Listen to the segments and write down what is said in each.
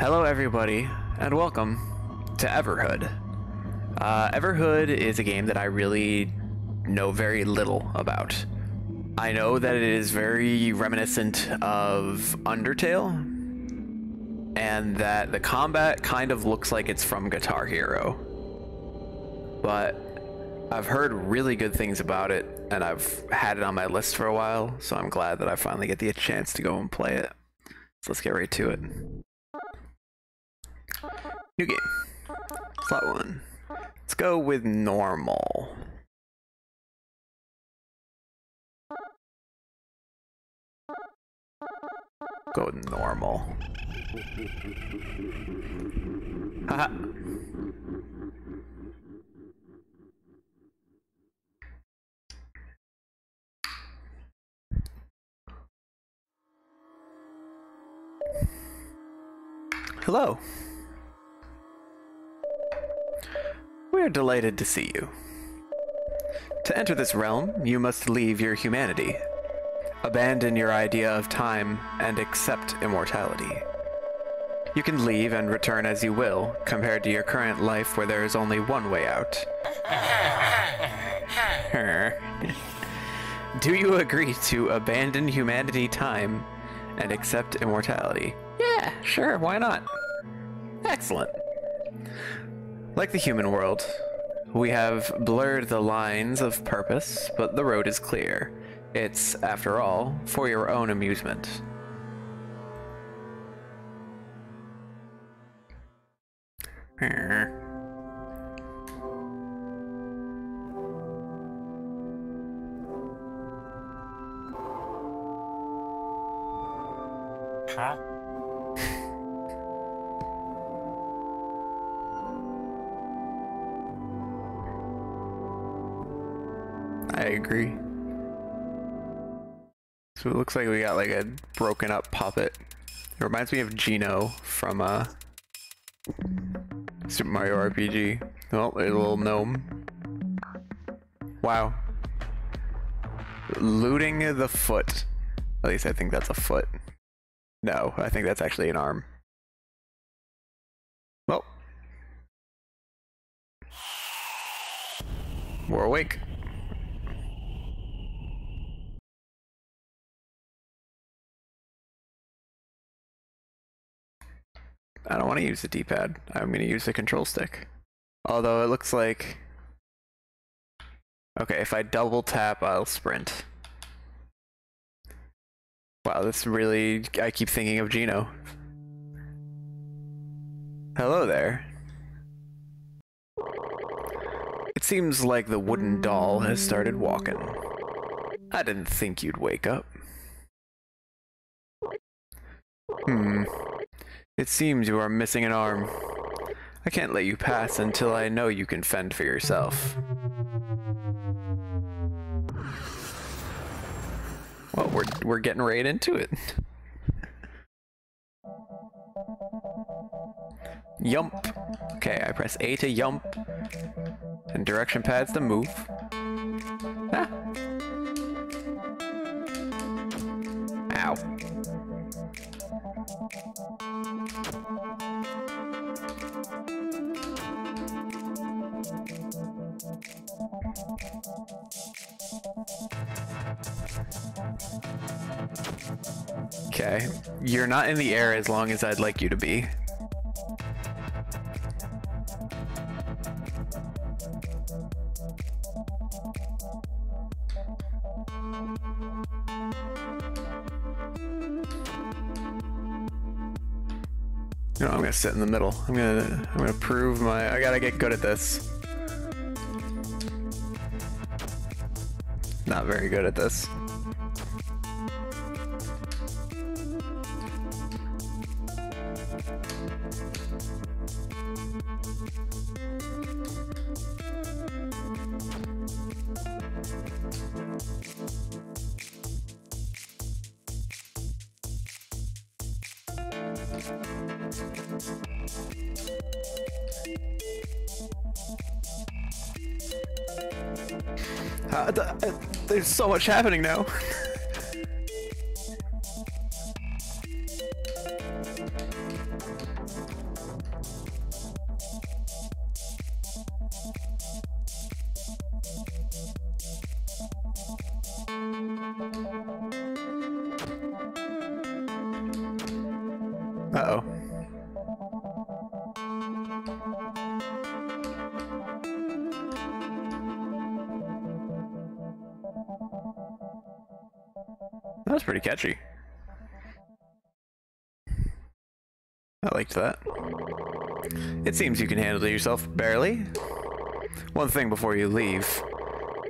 Hello everybody, and welcome to Everhood. Everhood is a game that I really know very little about. I know that it is very reminiscent of Undertale, and that the combat kind of looks like it's from Guitar Hero. But I've heard really good things about it, and I've had it on my list for a while, so I'm glad that I finally get the chance to go and play it. So let's get right to it. New game. Slot 1. Let's go with normal. Go with normal. Haha. Hello. We're delighted to see you. To enter this realm, you must leave your humanity. Abandon your idea of time and accept immortality. You can leave and return as you will, compared to your current life where there is only one way out. Do you agree to abandon humanity, time, and accept immortality? Yeah, sure, why not? Excellent. Like the human world, we have blurred the lines of purpose, but the road is clear. It's, after all, for your own amusement. Huh? I agree. So it looks like we got like a broken up puppet. It reminds me of Geno from Super Mario RPG. Oh, there's a little gnome. Wow. Looting the foot. At least I think that's a foot. No, I think that's actually an arm. Well. We're awake. I don't want to use the D-pad. I'm going to use the control stick. Although it looks like... Okay, if I double tap, I'll sprint. Wow, that's really... I keep thinking of Geno. Hello there. It seems like the wooden doll has started walking. I didn't think you'd wake up. It seems you are missing an arm. I can't let you pass until I know you can fend for yourself. Well, we're getting right into it. Yump. Okay, I press A to yump. And direction pads to move. Ah. Ow. Okay, you're not in the air as long as I'd like you to be. No, I'm gonna sit in the middle. I'm gonna prove my... I gotta get good at this. Not very good at this. There's so much happening now. Uh-oh. That was pretty catchy. I liked that. It seems you can handle yourself barely. One thing before you leave.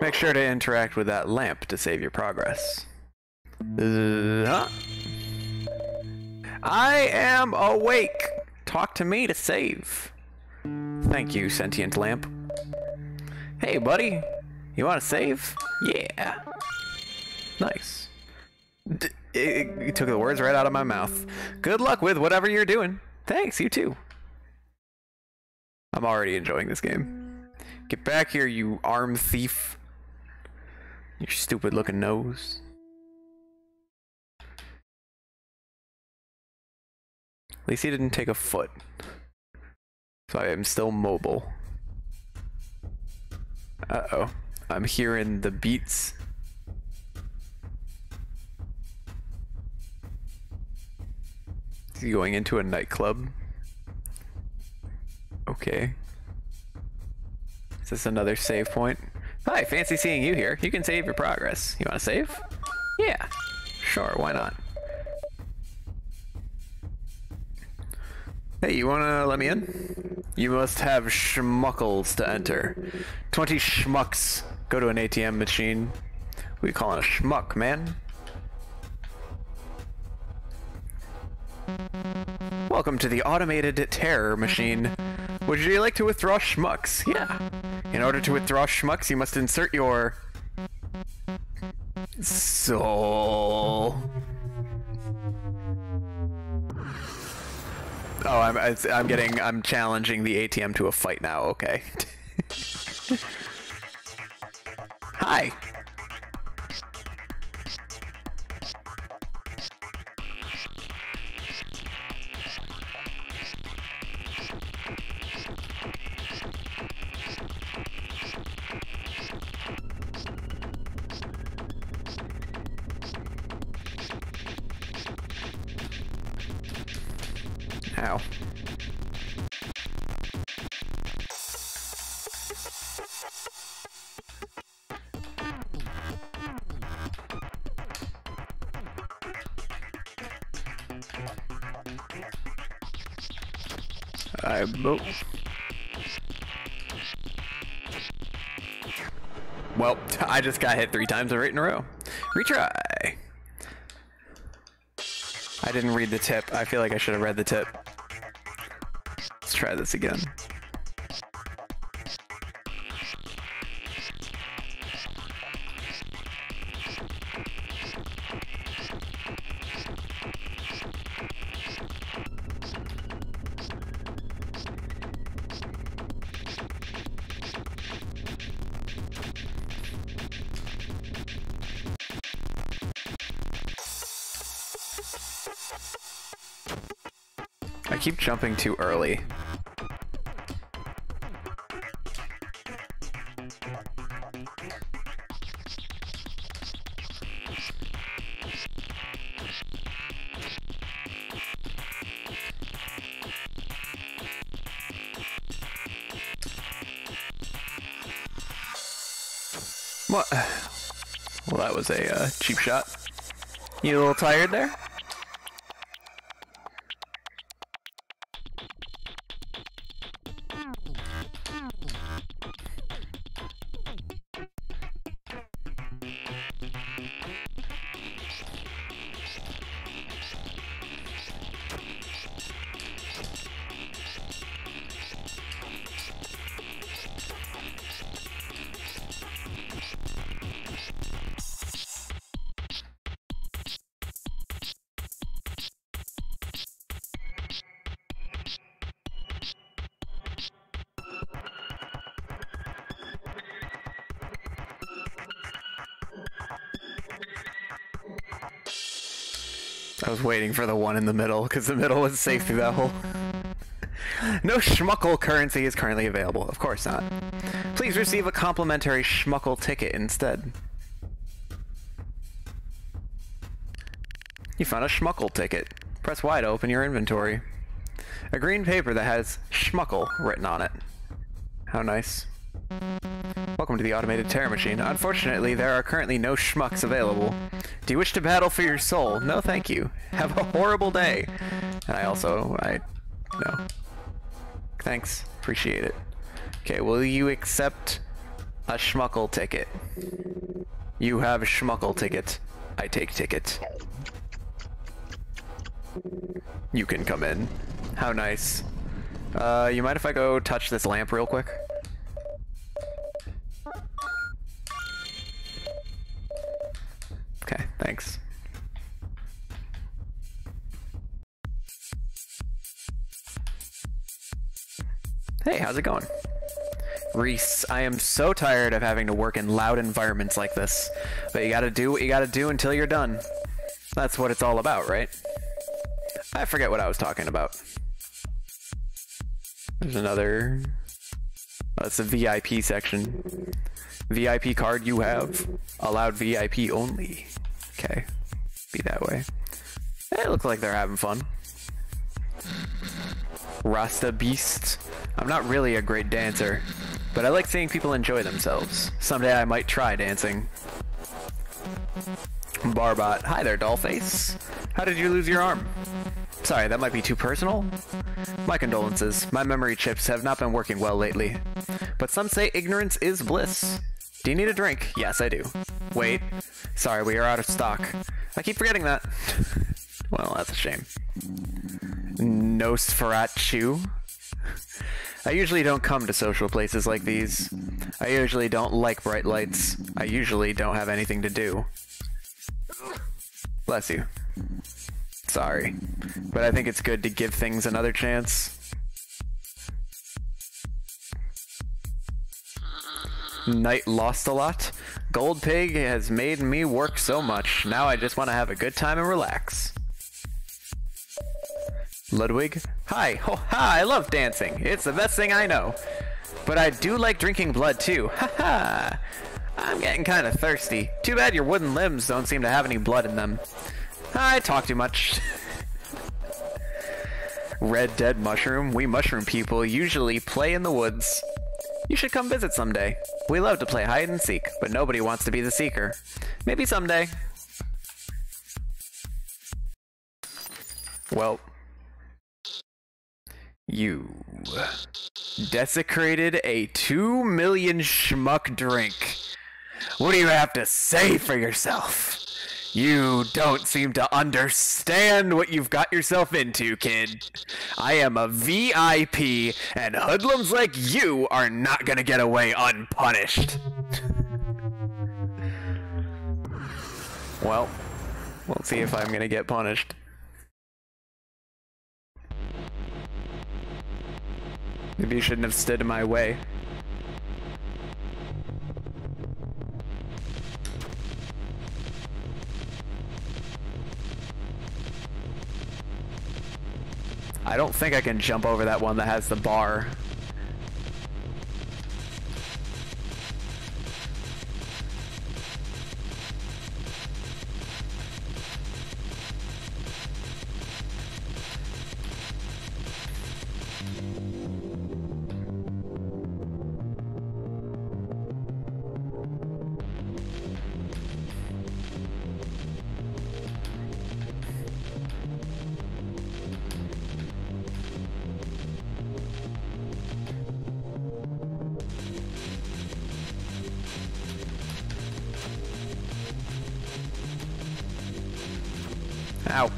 Make sure to interact with that lamp to save your progress. I am awake! Talk to me to save. Thank you, sentient lamp. Hey, buddy. You want to save? Yeah. Nice. It took the words right out of my mouth. Good luck with whatever you're doing. Thanks, you too. I'm already enjoying this game. Get back here, you arm thief. Your stupid looking nose. At least he didn't take a foot. So I am still mobile. Uh-oh. I'm hearing the beats. Is he going into a nightclub? Okay. Is this another save point? Hi, fancy seeing you here. You can save your progress. You want to save? Yeah. Sure, why not? Hey, you want to let me in? You must have schmuckles to enter. 20 schmucks. Go to an ATM machine. We call it a schmuck, man. Welcome to the automated terror machine. Would you like to withdraw schmucks? Yeah. In order to withdraw schmucks, you must insert your soul. Oh, I'm challenging the ATM to a fight now. Okay. Hi. Ow. I move. Well, I just got hit 3 times right in a row. Retry. I didn't read the tip. I feel like I should have read the tip. Let's try this again. I keep jumping too early. What? Well, that was a cheap shot. You a little tired there? I was waiting for the one in the middle, because the middle was safe through that hole. No schmuckle currency is currently available. Of course not. Please receive a complimentary schmuckle ticket instead. You found a schmuckle ticket. Press Y to open your inventory. A green paper that has Schmuckle written on it. How nice. Welcome to the automated terror machine. Unfortunately, there are currently no schmucks available. Do you wish to battle for your soul? No, thank you. Have a horrible day. And no. Thanks. Appreciate it. Okay, will you accept a schmuckle ticket? You have a schmuckle ticket. I take ticket. You can come in. How nice. You mind if I go touch this lamp real quick? Okay, thanks. Hey, how's it going? Reese, I am so tired of having to work in loud environments like this. But you gotta do what you gotta do until you're done. That's what it's all about, right? I forget what I was talking about. There's another... That's the VIP section. VIP card you have. Allowed VIP only. Okay. Be that way. It looks like they're having fun. Rasta Beast. I'm not really a great dancer, but I like seeing people enjoy themselves. Someday I might try dancing. Barbot. Hi there, dollface. How did you lose your arm? Sorry, that might be too personal. My condolences. My memory chips have not been working well lately. But some say ignorance is bliss. Do you need a drink? Yes, I do. Wait. Sorry, we are out of stock. I keep forgetting that. Well, that's a shame. Nosferatchu. I usually don't come to social places like these. I usually don't like bright lights. I usually don't have anything to do. Bless you. Sorry, but I think it's good to give things another chance. Night Lost-a-Lot. Gold Pig has made me work so much. Now I just want to have a good time and relax. Ludwig. Hi. Oh, ha, I love dancing. It's the best thing I know. But I do like drinking blood too. Ha ha. I'm getting kind of thirsty. Too bad your wooden limbs don't seem to have any blood in them. I talk too much. Red Dead Mushroom. We mushroom people usually play in the woods. You should come visit someday. We love to play hide and seek, but nobody wants to be the seeker. Maybe someday. Well. You desecrated a 2 million schmuck drink. What do you have to say for yourself? You don't seem to understand what you've got yourself into, kid. I am a VIP, and hoodlums like you are not gonna get away unpunished. Well, we'll see if I'm gonna get punished. Maybe you shouldn't have stood in my way. I don't think I can jump over that one that has the bar. Ow.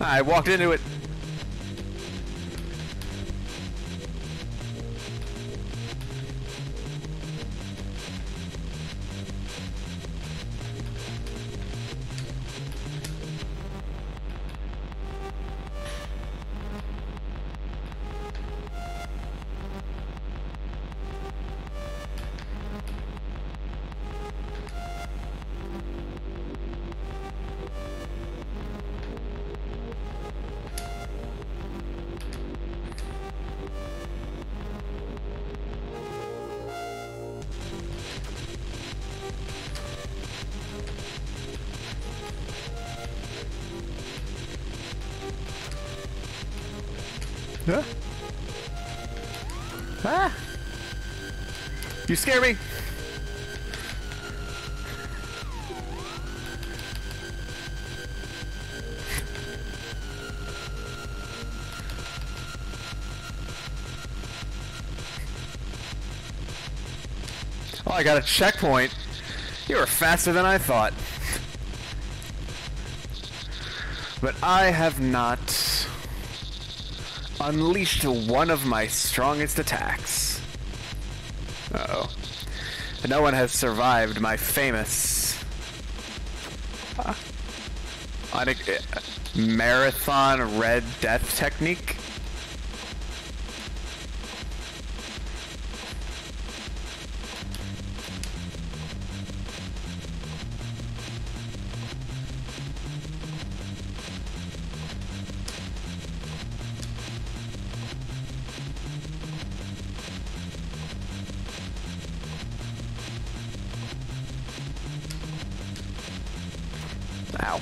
I walked into it. Huh? Ah! You scare me! Oh, I got a checkpoint. You were faster than I thought. But I have not unleashed one of my strongest attacks. Uh-oh. No one has survived my famous marathon red death technique. Ow.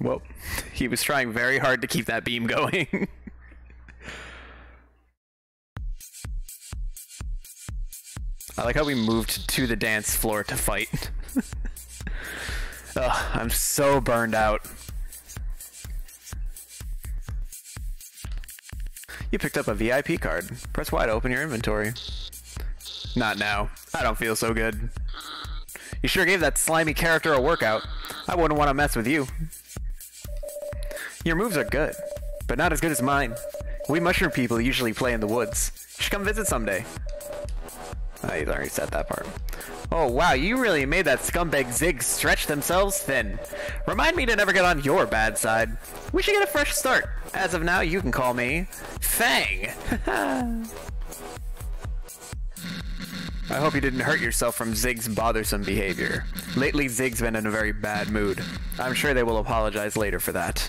Well, he was trying very hard to keep that beam going. I like how we moved to the dance floor to fight. Ugh, I'm so burned out. You picked up a VIP card. Press Y to open your inventory. Not now. I don't feel so good. You sure gave that slimy character a workout. I wouldn't want to mess with you. Your moves are good, but not as good as mine. We mushroom people usually play in the woods. You should come visit someday. I already said that part. Oh wow, you really made that scumbag Zigg stretch themselves thin. Remind me to never get on your bad side. We should get a fresh start. As of now, you can call me Fang. I hope you didn't hurt yourself from Zigg's bothersome behavior. Lately, Zigg's been in a very bad mood. I'm sure they will apologize later for that.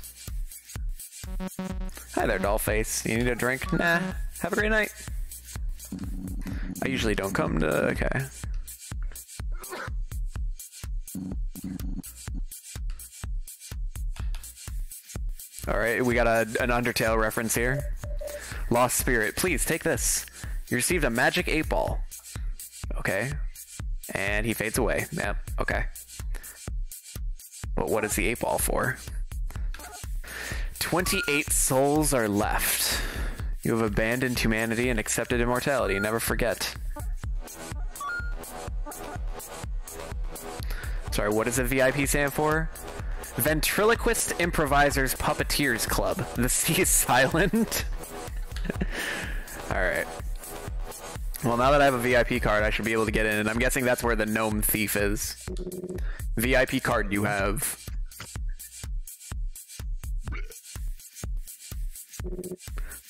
Hi there, Dollface. You need a drink? Nah. Have a great night. I usually don't come to... Okay. Alright, we got an Undertale reference here. Lost Spirit, please take this. You received a magic 8-ball. Okay. And he fades away. Yep. Okay. But what is the 8-ball for? 28 souls are left. You have abandoned humanity and accepted immortality. Never forget. Sorry, what does the VIP stand for? Ventriloquist Improvisers Puppeteers Club. The sea is silent. Alright. Well, now that I have a VIP card, I should be able to get in, and I'm guessing that's where the gnome thief is. VIP card you have.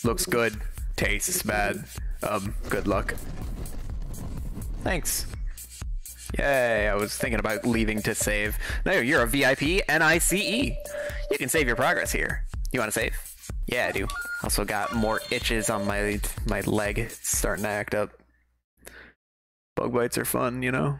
Looks good. Tastes bad. Good luck. Thanks. Yay, I was thinking about leaving to save. No, you're a VIP NICE. You can save your progress here. You want to save? Yeah, I do. Also got more itches on my leg. It's starting to act up. Bug bites are fun, you know?